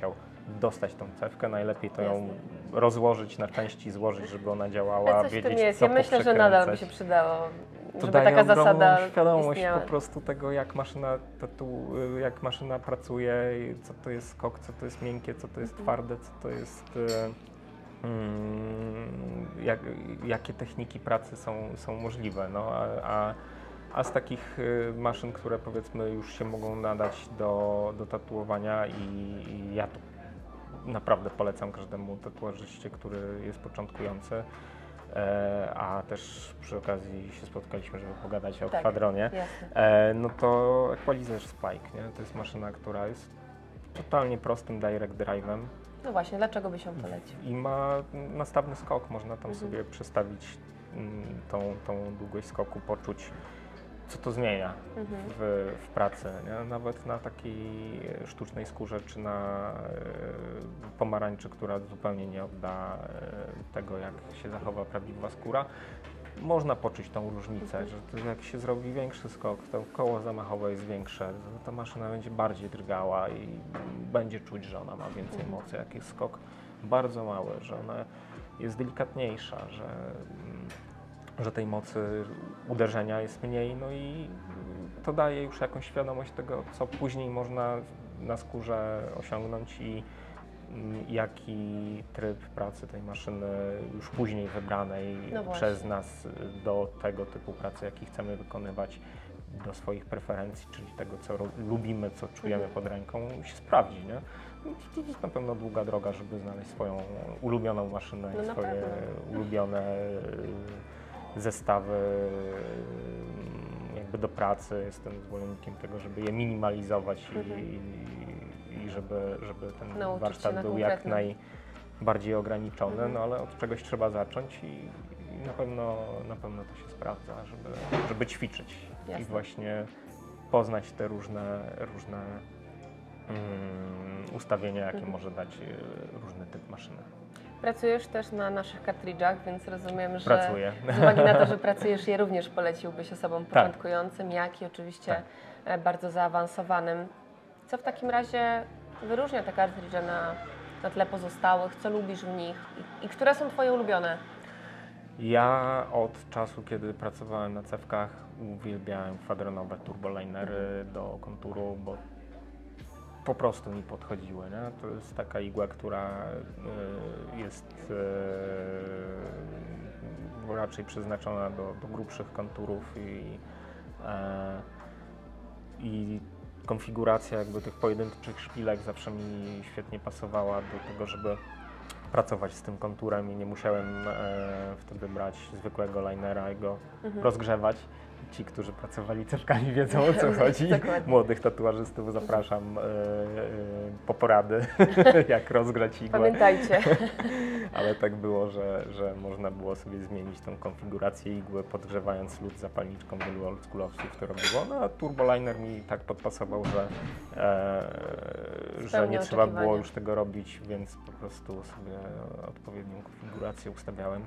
chciał dostać tą cewkę, najlepiej to ją rozłożyć na części, złożyć, żeby ona działała, ale coś wiedzieć, w tym jest. Ja myślę, że nadal by się przydało, to żeby taka zasada świadomość istniała. Po prostu tego, jak maszyna tatuuje, jak maszyna pracuje, co to jest skok, co to jest miękkie, co to jest twarde, co to jest... jakie techniki pracy są możliwe. No, a z takich maszyn, które powiedzmy już się mogą nadać do tatuowania i ja tu naprawdę polecam każdemu tatuażyście, który jest początkujący, a też przy okazji się spotkaliśmy, żeby pogadać o Kwadronie, no to Equalizer Spike, nie? To jest maszyna, która jest totalnie prostym direct drive'em. No właśnie, dlaczego by się polecił? I ma nastawny skok, można tam sobie przestawić tą długość skoku, poczuć, co to zmienia w pracy, nie? Nawet na takiej sztucznej skórze, czy na pomarańczy, która zupełnie nie odda tego, jak się zachowa prawdziwa skóra. Można poczuć tą różnicę, że jak się zrobi większy skok, to koło zamachowe jest większe, ta maszyna będzie bardziej drgała i będzie czuć, że ona ma więcej mocy, jak jest skok bardzo mały, że ona jest delikatniejsza, że tej mocy uderzenia jest mniej, no i to daje już jakąś świadomość tego, co później można na skórze osiągnąć i jaki tryb pracy tej maszyny już później wybranej przez nas do tego typu pracy, jaki chcemy wykonywać, do swoich preferencji, czyli tego, co lubimy, co czujemy pod ręką, się sprawdzi, nie? To jest na pewno długa droga, żeby znaleźć swoją ulubioną maszynę, no, swoje ulubione zestawy jakby do pracy. Jestem zwolennikiem tego, żeby je minimalizować i żeby ten warsztat był jak najbardziej ograniczony, no ale od czegoś trzeba zacząć i na pewno to się sprawdza, żeby ćwiczyć i właśnie poznać te różne ustawienia, jakie może dać różny typ maszyny. Pracujesz też na naszych kartridżach, więc rozumiem, że z uwagi na to, że pracujesz, je również poleciłbyś osobom początkującym, jak i oczywiście bardzo zaawansowanym. Co w takim razie wyróżnia te kartridże na tle pozostałych? Co lubisz w nich i które są twoje ulubione? Ja od czasu, kiedy pracowałem na cewkach, uwielbiałem kwadronowe turbolinery do konturu, bo po prostu mi podchodziły, nie? To jest taka igła, która jest raczej przeznaczona do grubszych konturów i konfiguracja jakby tych pojedynczych szpilek zawsze mi świetnie pasowała do tego, żeby pracować z tym konturem i nie musiałem wtedy brać zwykłego linera i go rozgrzewać. Ci, którzy pracowali cewkami, wiedzą, o co chodzi. Młodych tatuażystów zapraszam po porady, jak rozgrzać igłę. Pamiętajcie. Ale tak było, że można było sobie zmienić tą konfigurację igły, podgrzewając lód zapalniczką. Wielu oldschoolowców to robiło. No a turboliner mi tak podpasował, że nie trzeba było już tego robić, więc po prostu sobie odpowiednią konfigurację ustawiałem.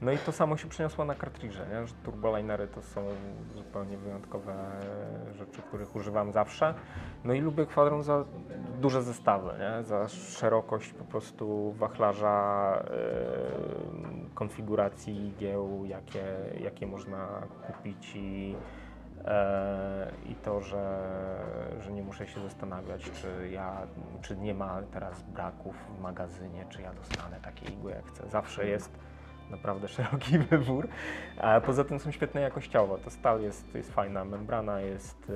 No i to samo się przeniosło na kartridże, nie? Że turbolinery to są zupełnie wyjątkowe rzeczy, których używam zawsze. No i lubię Kwadron za duże zestawy, nie? Za szerokość po prostu wachlarza, konfiguracji igieł, jakie można kupić i to, że nie muszę się zastanawiać, czy nie ma teraz braków w magazynie, czy ja dostanę takie igły jak chcę. Zawsze jest naprawdę szeroki wybór, a poza tym są świetne jakościowo. To stal jest fajna, membrana jest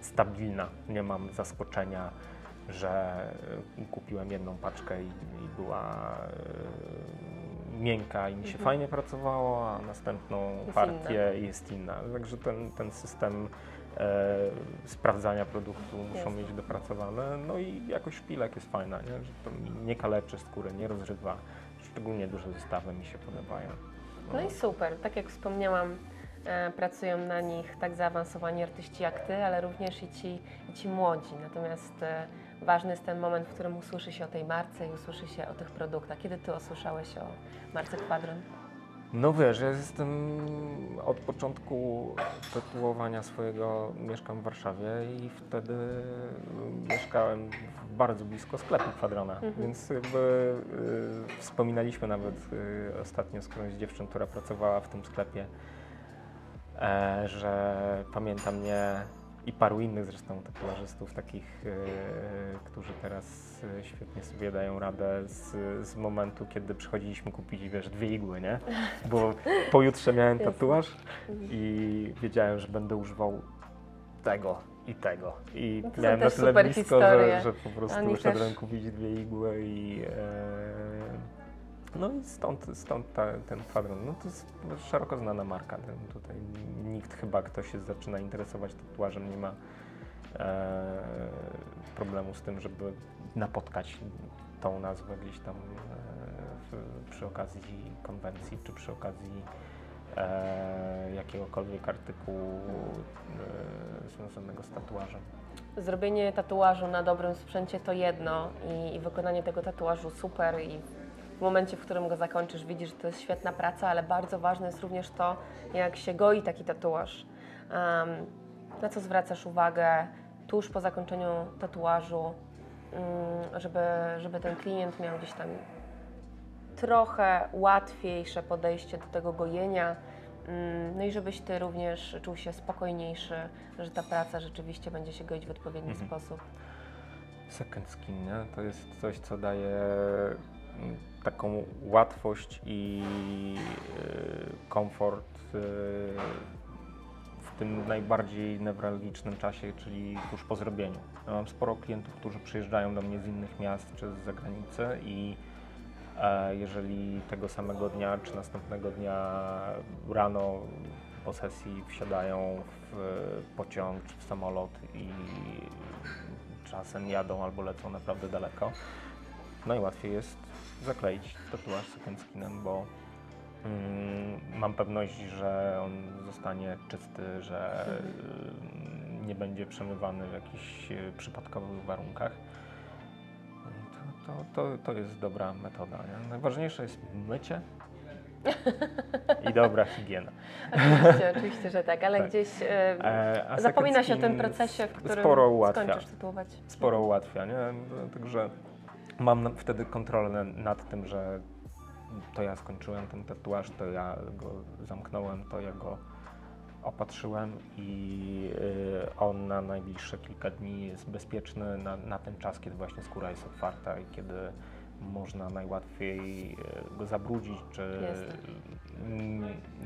stabilna. Nie mam zaskoczenia, że kupiłem jedną paczkę i była miękka i mi się fajnie pracowało, a następną partię jest inna. Także ten system sprawdzania produktu muszą mieć dopracowane. No i jakość szpilek jest fajna, nie? Że to nie kaleczy skóry, nie rozrywa. Szczególnie duże zestawy mi się podobają. No i super, tak jak wspomniałam, pracują na nich tak zaawansowani artyści jak ty, ale również i ci młodzi. Natomiast ważny jest ten moment, w którym usłyszy się o tej marce i usłyszy się o tych produktach. Kiedy ty usłyszałeś o marce Kwadron? No wiesz, ja jestem od początku tatuowania swojego, mieszkam w Warszawie i wtedy mieszkałem bardzo blisko sklepu Kwadrona, więc jakby wspominaliśmy nawet ostatnio z którąś dziewczyn, która pracowała w tym sklepie, że pamięta mnie i paru innych zresztą tatuażystów takich, którzy teraz świetnie sobie dają radę z momentu, kiedy przychodziliśmy kupić, wiesz, dwie igły, nie? Bo pojutrze miałem tatuaż i wiedziałem, że będę używał tego i tego. I no miałem na tyle blisko, że po prostu szedłem kupić dwie igły i no i stąd ten Kwadron. No to jest szeroko znana marka. Tutaj nikt chyba, kto się zaczyna interesować tatuażem, nie ma problemu z tym, żeby napotkać tą nazwę gdzieś tam przy okazji konwencji czy przy okazji jakiegokolwiek artykułu związanego z tatuażem. Zrobienie tatuażu na dobrym sprzęcie to jedno i wykonanie tego tatuażu super i w momencie, w którym go zakończysz, widzisz, że to jest świetna praca, ale bardzo ważne jest również to, jak się goi taki tatuaż. Na co zwracasz uwagę tuż po zakończeniu tatuażu, żeby ten klient miał gdzieś tam trochę łatwiejsze podejście do tego gojenia, no i żebyś ty również czuł się spokojniejszy, że ta praca rzeczywiście będzie się goić w odpowiedni sposób. Second Skin, nie? To jest coś, co daje taką łatwość i komfort w tym najbardziej newralgicznym czasie, czyli tuż po zrobieniu. Ja mam sporo klientów, którzy przyjeżdżają do mnie z innych miast czy z zagranicy i jeżeli tego samego dnia czy następnego dnia rano po sesji wsiadają w pociąg czy w samolot i czasem jadą albo lecą naprawdę daleko, najłatwiej jest zakleić tatuaż Second Skinem, bo mam pewność, że on zostanie czysty, że nie będzie przemywany w jakichś przypadkowych warunkach. To jest dobra metoda. Nie? Najważniejsze jest mycie i dobra higiena. Oczywiście, oczywiście, że tak, ale tak. Gdzieś zapomina się o tym procesie, w którym skończysz tatuować. Sporo ułatwia, nie? Także mam wtedy kontrolę nad tym, że to ja skończyłem ten tatuaż, to ja go zamknąłem, to ja go opatrzyłem i on na najbliższe kilka dni jest bezpieczny na ten czas, kiedy właśnie skóra jest otwarta i kiedy można najłatwiej go zabrudzić, czy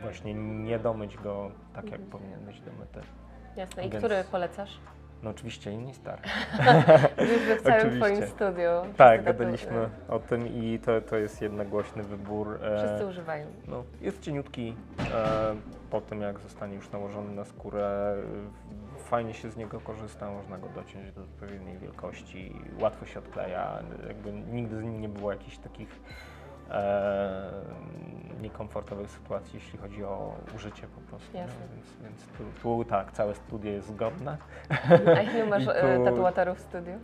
właśnie nie domyć go tak, jak powinien być domyty. Jasne. I więc który polecasz? No oczywiście inni stary. Już w całym twoim studiu. Tak, gadaliśmy o tym i to jest jednogłośny wybór. Wszyscy używają. No, jest cieniutki, po tym jak zostanie już nałożony na skórę, fajnie się z niego korzysta, można go dociąć do odpowiedniej wielkości, łatwo się odkleja, jakby nigdy z nim nie było jakichś takich niekomfortowych sytuacji, jeśli chodzi o użycie po prostu. Jasne. No, więc tu tak, całe studio jest zgodne. A ile masz tatuatorów w studiu?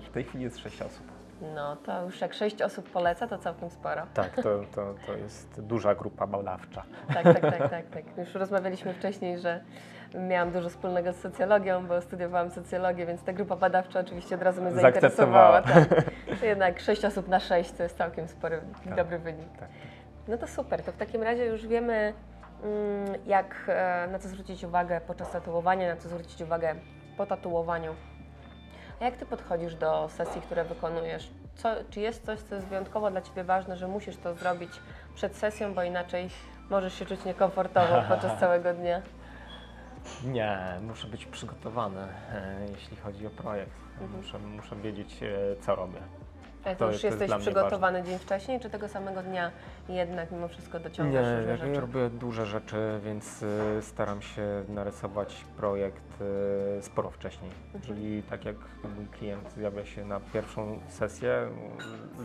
W tej chwili jest 6 osób. No to już jak 6 osób poleca, to całkiem sporo. Tak, to jest duża grupa badawcza. Tak. Już rozmawialiśmy wcześniej, że miałam dużo wspólnego z socjologią, bo studiowałam socjologię, więc ta grupa badawcza oczywiście od razu mnie zainteresowała. Tak. Jednak 6 osób na 6 to jest całkiem spory, tak, dobry wynik. Tak. No to super, to w takim razie już wiemy, jak, na co zwrócić uwagę podczas tatuowania, na co zwrócić uwagę po tatuowaniu. A jak ty podchodzisz do sesji, które wykonujesz? Czy jest coś, co jest wyjątkowo dla ciebie ważne, że musisz to zrobić przed sesją, bo inaczej możesz się czuć niekomfortowo podczas całego dnia? Nie, muszę być przygotowany, jeśli chodzi o projekt. Muszę wiedzieć, co robię. A jak już jesteś przygotowany dzień wcześniej, czy tego samego dnia jednak mimo wszystko dociągasz różne rzeczy? Nie, ja robię duże rzeczy, więc staram się narysować projekt sporo wcześniej. Czyli tak jak mój klient zjawia się na pierwszą sesję,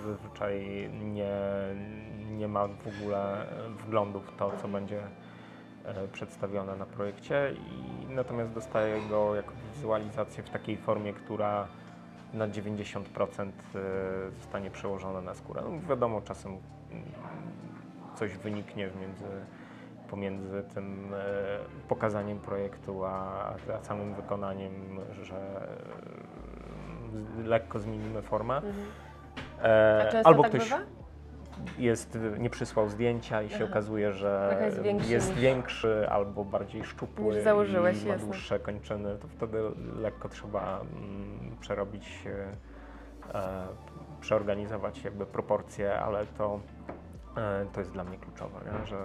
zazwyczaj nie ma w ogóle wglądu w to, co będzie przedstawione na projekcie, i natomiast dostaję go jako wizualizację w takiej formie, która na 90% zostanie przełożona na skórę. No wiadomo, czasem coś wyniknie pomiędzy tym pokazaniem projektu a samym wykonaniem, że lekko zmienimy formę. Mhm. A często albo tak ktoś bywa? Nie przysłał zdjęcia i się okazuje, że jest większy albo bardziej szczupły niż założyłeś, ma dłuższe kończyny, to wtedy lekko trzeba przerobić, przeorganizować jakby proporcje, ale to jest dla mnie kluczowe, że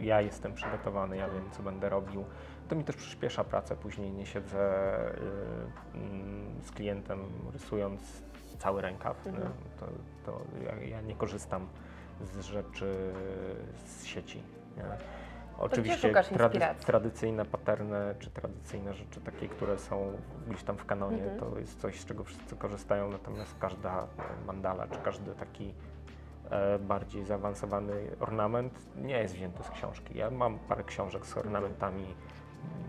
ja jestem przygotowany, ja wiem, co będę robił. To mi też przyspiesza pracę, później nie siedzę z klientem rysując cały rękaw. Mhm. Ja nie korzystam z rzeczy z sieci. Nie? Oczywiście tradycyjne paterny czy tradycyjne rzeczy takie, które są gdzieś tam w kanonie, to jest coś, z czego wszyscy korzystają, natomiast każda mandala czy każdy taki bardziej zaawansowany ornament nie jest wzięty z książki. Ja mam parę książek z ornamentami,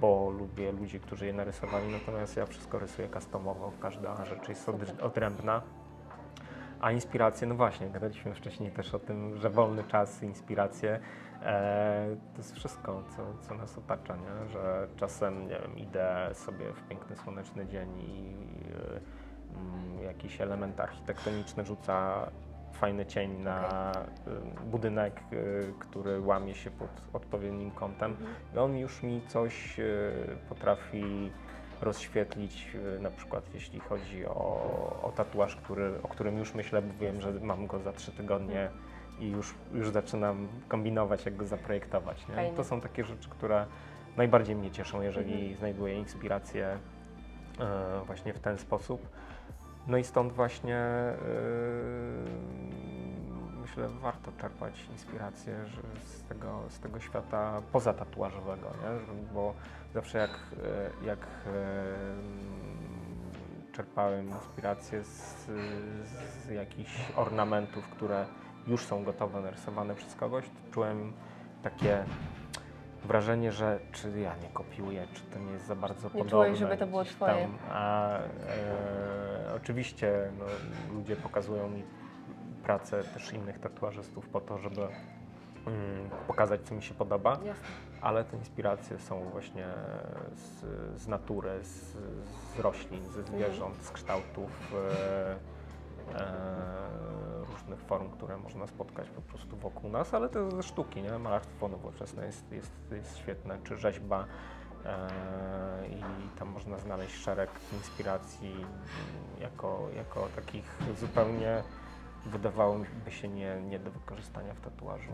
bo lubię ludzi, którzy je narysowali, natomiast ja wszystko rysuję customowo, każda rzecz jest odrębna. A inspiracje, no właśnie, gadaliśmy wcześniej też o tym, że wolny czas, inspiracje, to jest wszystko, co nas otacza, nie? Że czasem, nie wiem, idę sobie w piękny, słoneczny dzień i jakiś element architektoniczny rzuca fajny cień na budynek, który łamie się pod odpowiednim kątem. No on już mi coś potrafi rozświetlić, na przykład jeśli chodzi o tatuaż, o którym już myślę, bo wiem, że mam go za 3 tygodnie i już zaczynam kombinować, jak go zaprojektować. Nie? To są takie rzeczy, które najbardziej mnie cieszą, jeżeli znajduję inspirację właśnie w ten sposób. No i stąd właśnie myślę, warto czerpać inspirację z tego świata pozatatuażowego, nie? Bo zawsze jak czerpałem inspirację z jakichś ornamentów, które już są gotowe, narysowane przez kogoś, to czułem takie wrażenie, że czy ja nie kopiuję, czy to nie jest za bardzo podobne. Nie czułeś, żeby to było twoje. Oczywiście no, ludzie pokazują mi pracę też innych tatuażystów po to, żeby pokazać, co mi się podoba. Jasne. Ale te inspiracje są właśnie z natury, z roślin, ze zwierząt, z kształtów, różnych form, które można spotkać po prostu wokół nas, ale to ze sztuki, nie? Malarstwo nowoczesne jest świetne, czy rzeźba, i tam można znaleźć szereg inspiracji jako takich zupełnie, wydawałoby się, nie do wykorzystania w tatuażu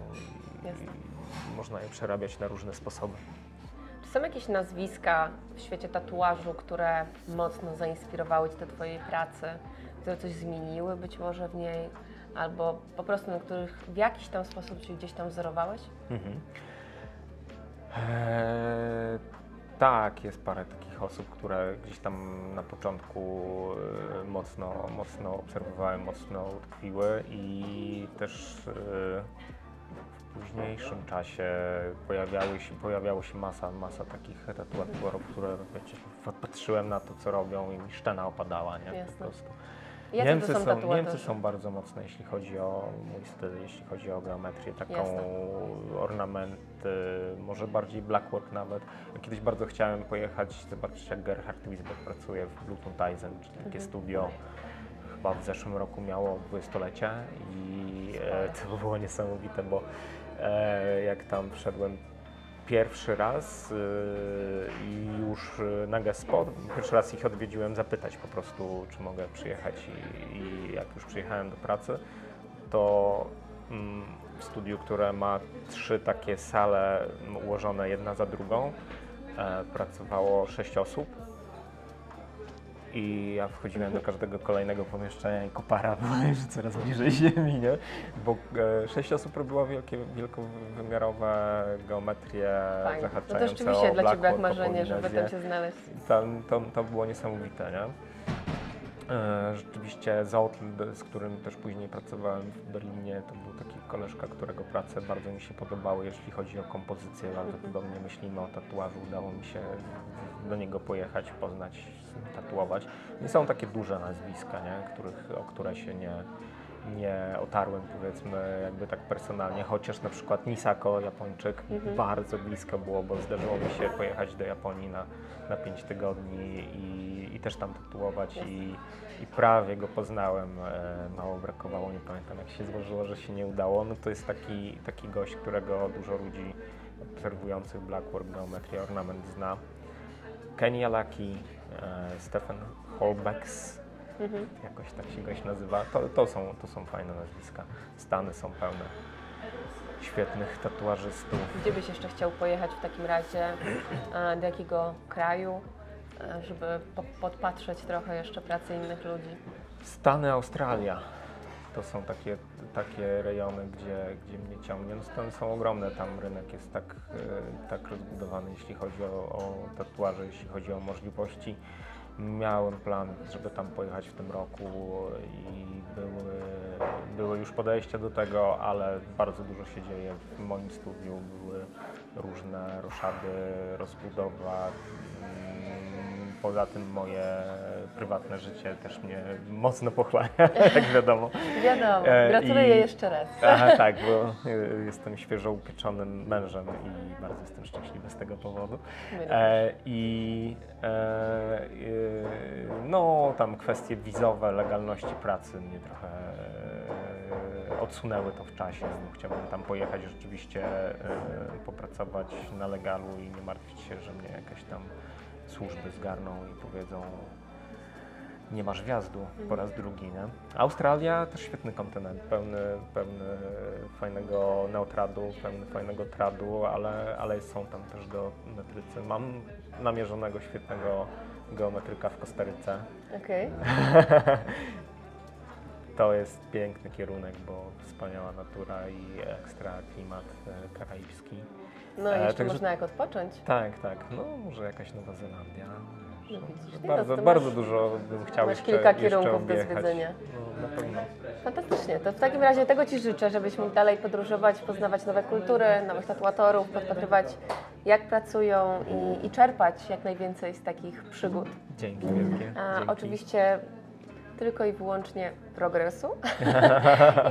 i można je przerabiać na różne sposoby. Czy są jakieś nazwiska w świecie tatuażu, które mocno zainspirowały Cię do Twojej pracy, które coś zmieniły być może w niej, albo po prostu na których w jakiś tam sposób się gdzieś tam wzorowałeś? Tak, jest parę takich osób, które gdzieś tam na początku mocno obserwowałem, mocno utkwiły i też w późniejszym czasie pojawiało się masa takich tatuatorów, które patrzyłem na to, co robią i mi szczena opadała, nie? Po prostu. Niemcy są bardzo mocne, jeśli chodzi o mój styl, jeśli chodzi o geometrię, taką ornamenty, może bardziej blackwork nawet. Kiedyś bardzo chciałem pojechać, zobaczyć, jak Gerhard Wiesbeck pracuje w Bluton Tyson, czyli takie studio, chyba w zeszłym roku miało 20-lecie i to było niesamowite, bo jak tam wszedłem pierwszy raz i już nagle spod. Pierwszy raz ich odwiedziłem, zapytać po prostu, czy mogę przyjechać i jak już przyjechałem do pracy, to w studiu, które ma 3 takie sale ułożone jedna za drugą, pracowało 6 osób i ja wchodziłem do każdego kolejnego pomieszczenia i kopara była już coraz bliżej ziemi, nie? Bo 6 osób robiła wielkowymiarowe geometrie zahaczające o blackwork, to rzeczywiście dla Ciebie jak marzenie, żeby tam się znaleźć. To było niesamowite, nie? Rzeczywiście Zotl, z którym też później pracowałem w Berlinie, to był taki koleżka, którego prace bardzo mi się podobały, jeśli chodzi o kompozycję, bardzo podobnie myślimy o tatuażu, udało mi się do niego pojechać, poznać, tatuować. Nie są takie duże nazwiska, nie? O które się nie nie otarłem, powiedzmy, jakby tak personalnie, chociaż na przykład Nisako, Japończyk, bardzo blisko było, bo zdarzyło mi się pojechać do Japonii na 5 tygodni i też tam tatuować i prawie go poznałem, mało brakowało, nie pamiętam jak się złożyło, że się nie udało. No to jest taki gość, którego dużo ludzi obserwujących blackwork, geometrię, ornament zna. Kenia Alaki, Stefan Holbex, jakoś tak się goś nazywa. To są fajne nazwiska. Stany są pełne świetnych tatuażystów. Gdzie byś jeszcze chciał pojechać w takim razie? Do jakiego kraju? Żeby podpatrzeć trochę jeszcze pracę innych ludzi. Stany, Australia. To są takie rejony, gdzie mnie ciągnie. No, stany są ogromne, tam rynek jest tak rozbudowany, jeśli chodzi o tatuaże, jeśli chodzi o możliwości. Miałem plan, żeby tam pojechać w tym roku i były już podejścia do tego, ale bardzo dużo się dzieje w moim studiu. Były różne roszady, rozbudowa. Poza tym moje prywatne życie też mnie mocno pochłania, jak wiadomo. Wiadomo, gratuluję jeszcze raz. Aha, tak, bo jestem świeżo upieczonym mężem i bardzo jestem szczęśliwy z tego powodu. No tam kwestie wizowe, legalności pracy mnie trochę odsunęły to w czasie. Chciałbym tam pojechać rzeczywiście, popracować na legalu i nie martwić się, że mnie jakaś tam służby zgarną i powiedzą, nie masz wjazdu po raz drugi, nie? Australia też świetny kontynent, pełny fajnego neotradu, pełny fajnego tradu, ale są tam też geometrycy. Mam namierzonego świetnego geometryka w Kostaryce. Okej. Okay. To jest piękny kierunek, bo wspaniała natura i ekstra klimat karaibski. No i jeszcze można jak odpocząć. Tak, tak. No może jakaś Nowa Zelandia. No, widzisz, bardzo dużo bym chciał jeszcze objechać. Masz kilka kierunków do zwiedzenia. No, na pewno. Fantastycznie. To w takim razie tego Ci życzę, żebyś mógł dalej podróżować, poznawać nowe kultury, nowych tatuatorów, podpatrywać jak pracują i czerpać jak najwięcej z takich przygód. Dzięki wielkie. Dzięki. Oczywiście tylko i wyłącznie progresu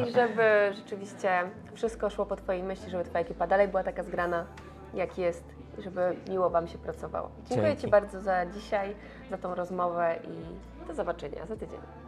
i żeby rzeczywiście wszystko szło po Twojej myśli, żeby Twoja ekipa dalej była taka zgrana, jak jest i żeby miło Wam się pracowało. Dziękuję Ci bardzo za dzisiaj, za tą rozmowę i do zobaczenia za tydzień.